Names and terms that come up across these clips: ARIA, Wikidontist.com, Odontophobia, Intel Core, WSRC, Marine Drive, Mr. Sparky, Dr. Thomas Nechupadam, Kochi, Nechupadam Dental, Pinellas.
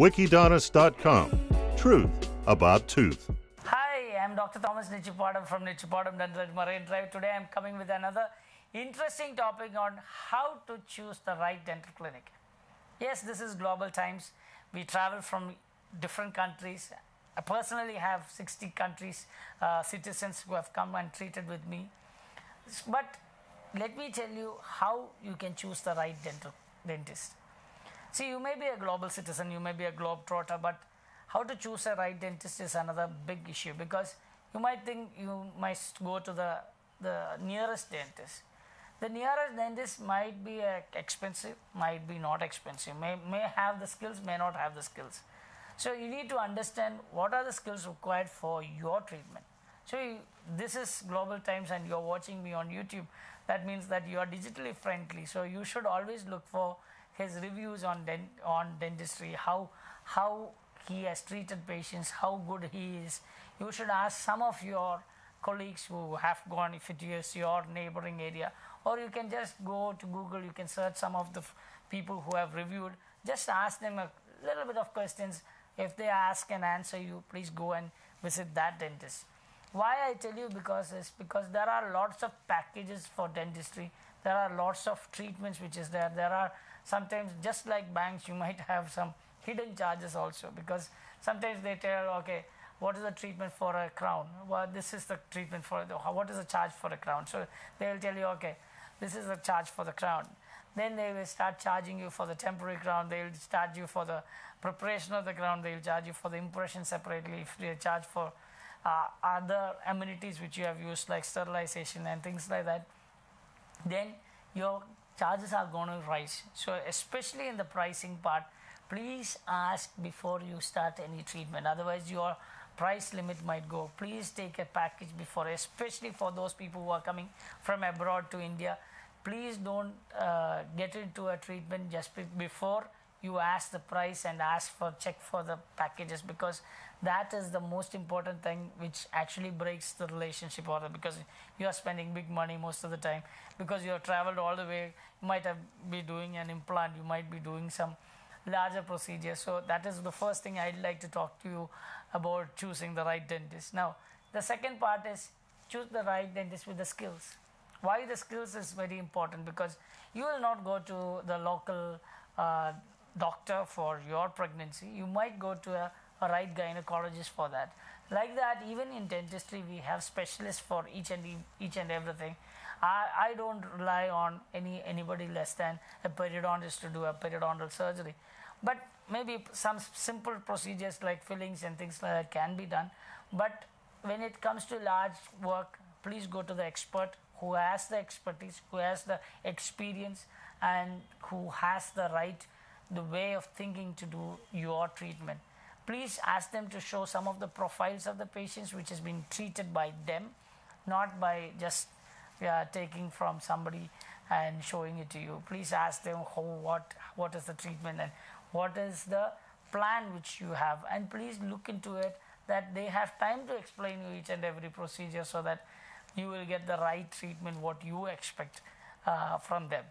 Wikidontist.com. Truth about tooth. Hi, I'm Dr. Thomas Nechupadam from Nechupadam Dental at Marine Drive. Today I'm coming with another interesting topic on how to choose the right dental clinic. Yes, this is global times. We travel from different countries. I personally have 60 countries citizens who have come and treated with me. But let me tell you how you can choose the right dentist. See, you may be a global citizen, you may be a globetrotter, but how to choose a right dentist is another big issue, because you might think you must go to the nearest dentist. The nearest dentist might be expensive, might be not expensive, may have the skills, may not have the skills. So you need to understand what are the skills required for your treatment. So this is global times and you're watching me on YouTube. That means that you are digitally friendly. So you should always look for his reviews on dentistry, how he has treated patients, how good he is. You should ask some of your colleagues who have gone, if it is your neighboring area, or you can just go to Google, you can search some of the people who have reviewed, just ask them a little bit of questions. If they ask and answer you, please go and visit that dentist. Why I tell you because there are lots of packages for dentistry. There are lots of treatments which is there. There are sometimes, just like banks, you might have some hidden charges also, because sometimes they tell, okay, what is the treatment for a crown? Well, this is the treatment for, what is the charge for a crown? So they'll tell you, okay, this is the charge for the crown. Then they will start charging you for the temporary crown. They will charge you for the preparation of the crown. They will charge you for the impression separately. If they charge for other amenities which you have used, like sterilization and things like that, then your charges are going to rise. So especially in the pricing part, please ask before you start any treatment. Otherwise, your price limit might go. Please take a package before, especially for those people who are coming from abroad to India. Please don't get into a treatment just before you ask the price and check for the packages, because that is the most important thing which actually breaks the relationship order, because you are spending big money most of the time, because you have traveled all the way. You might be doing an implant, you might be doing some larger procedure. So that is the first thing I'd like to talk to you about, choosing the right dentist. Now, the second part is choose the right dentist with the skills. Why the skills is very important, because you will not go to the local doctor for your pregnancy. You might go to a right gynecologist for that. Like that, even in dentistry, we have specialists for each and everything. I don't rely on anybody less than a periodontist to do a periodontal surgery. But maybe some simple procedures like fillings and things like that can be done. But when it comes to large work, please go to the expert who has the expertise, who has the experience, and who has the way of thinking to do your treatment. Please ask them to show some of the profiles of the patients which has been treated by them, not by just taking from somebody and showing it to you. Please ask them what is the treatment and what is the plan which you have, and please look into it that they have time to explain you each and every procedure, so that you will get the right treatment what you expect from them.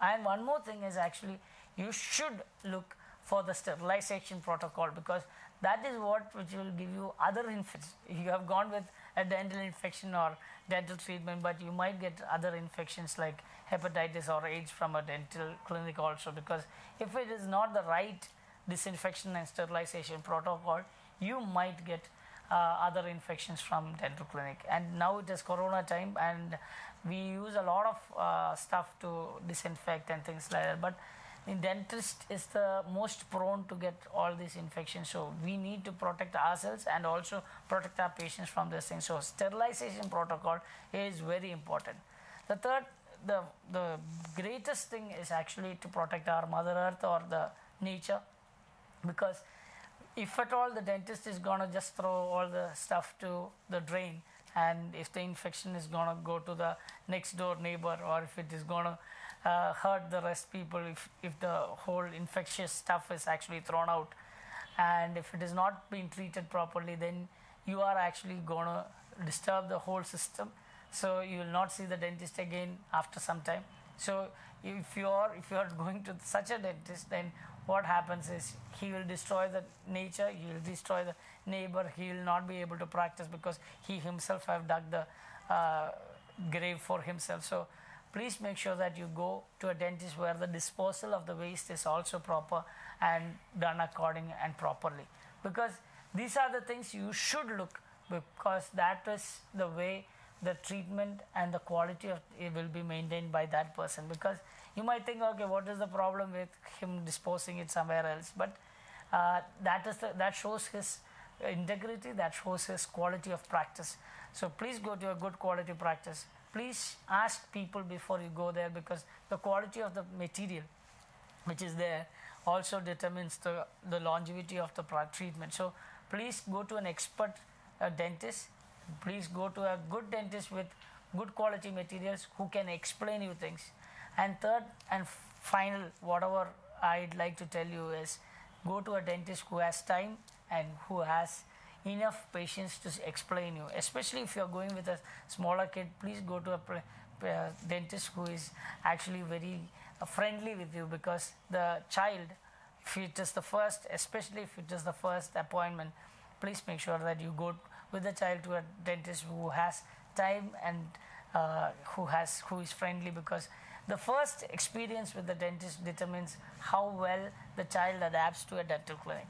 And one more thing is, actually you should look for the sterilization protocol, because that is which will give you other infections. You have gone with a dental infection or dental treatment, but you might get other infections like hepatitis or AIDS from a dental clinic also, because if it is not the right disinfection and sterilization protocol, you might get other infections from dental clinic. And now it is corona time, and we use a lot of stuff to disinfect and things like that, but the dentist is the most prone to get all these infections. So we need to protect ourselves and also protect our patients from these things. So sterilization protocol is very important. The third, the greatest thing is actually to protect our Mother Earth or the nature, because if at all the dentist is going to just throw all the stuff to the drain, and if the infection is going to go to the next door neighbor, or if it is going to hurt the rest people, if the whole infectious stuff is actually thrown out, and if it is not being treated properly, then you are actually going to disturb the whole system. So you will not see the dentist again after some time. So if you are going to such a dentist, then what happens is he will destroy the nature, he will destroy the neighbor, he will not be able to practice because he himself have dug the grave for himself. So please make sure that you go to a dentist where the disposal of the waste is also proper and done according and properly. Because these are the things you should look, because that is the way the treatment and the quality of it will be maintained by that person. Because you might think, okay, what is the problem with him disposing it somewhere else? But that shows his integrity, that shows his quality of practice. So please go to a good quality practice. Please ask people before you go there, because the quality of the material which is there also determines the longevity of the treatment. So please go to an expert dentist. Please go to a good dentist with good quality materials who can explain you things. And third and final, whatever I'd like to tell you is, go to a dentist who has time and who has enough patience to explain you. Especially if you're going with a smaller kid, please go to a dentist who is actually very friendly with you, because the child, if it is the first, especially if it is the first appointment, please make sure that you go with the child to a dentist who has time and who is friendly, because the first experience with the dentist determines how well the child adapts to a dental clinic.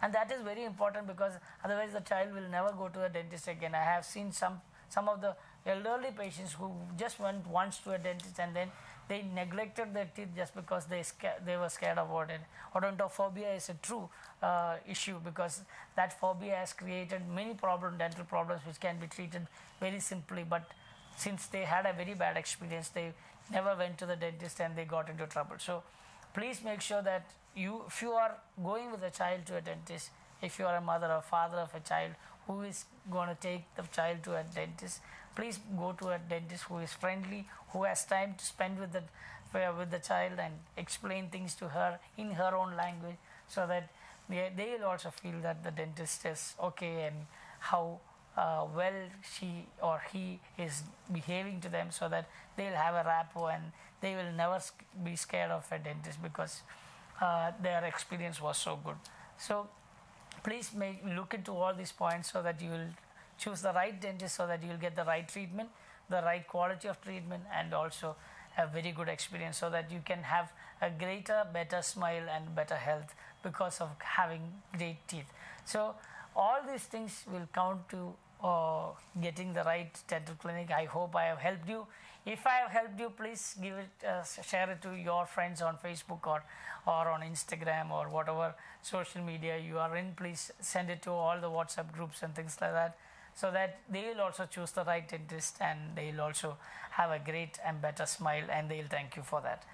And that is very important, because otherwise the child will never go to a dentist again. I have seen some of the elderly patients who just went once to a dentist and then they neglected their teeth just because they were scared about it. Odontophobia is a true issue, because that phobia has created many dental problems which can be treated very simply. But since they had a very bad experience, they never went to the dentist and they got into trouble. So please make sure that if you are going with a child to a dentist, if you are a mother or father of a child who is going to take the child to a dentist, please go to a dentist who is friendly, who has time to spend with the child and explain things to her in her own language, so that they will also feel that the dentist is okay and how well she or he is behaving to them, so that they'll have a rapport and they will never be scared of a dentist, because their experience was so good. So please look into all these points, so that you will choose the right dentist, so that you will get the right treatment, the right quality of treatment, and also a very good experience, so that you can have a greater, better smile and better health because of having great teeth. So all these things will count to getting the right dental clinic. I hope I have helped you. If I have helped you, please share it to your friends on Facebook or on Instagram or whatever social media you are in. Please send it to all the WhatsApp groups and things like that, so that they will also choose the right dentist and they will also have a great and better smile, and they will thank you for that.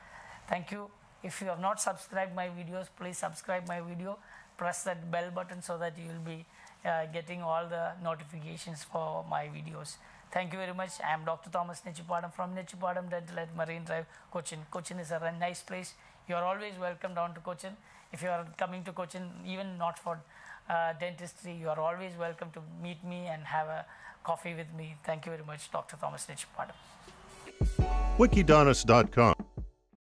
Thank you. If you have not subscribed my videos, please subscribe my video. Press that bell button, so that you will be getting all the notifications for my videos. Thank you very much. I am Dr. Thomas Nechupadam from Nechupadam Dental at Marine Drive, Cochin. Cochin is a nice place. You are always welcome down to Cochin. If you are coming to Cochin, even not for dentistry, you are always welcome to meet me and have a coffee with me. Thank you very much, Dr. Thomas Nechupadam. Wikidontist.com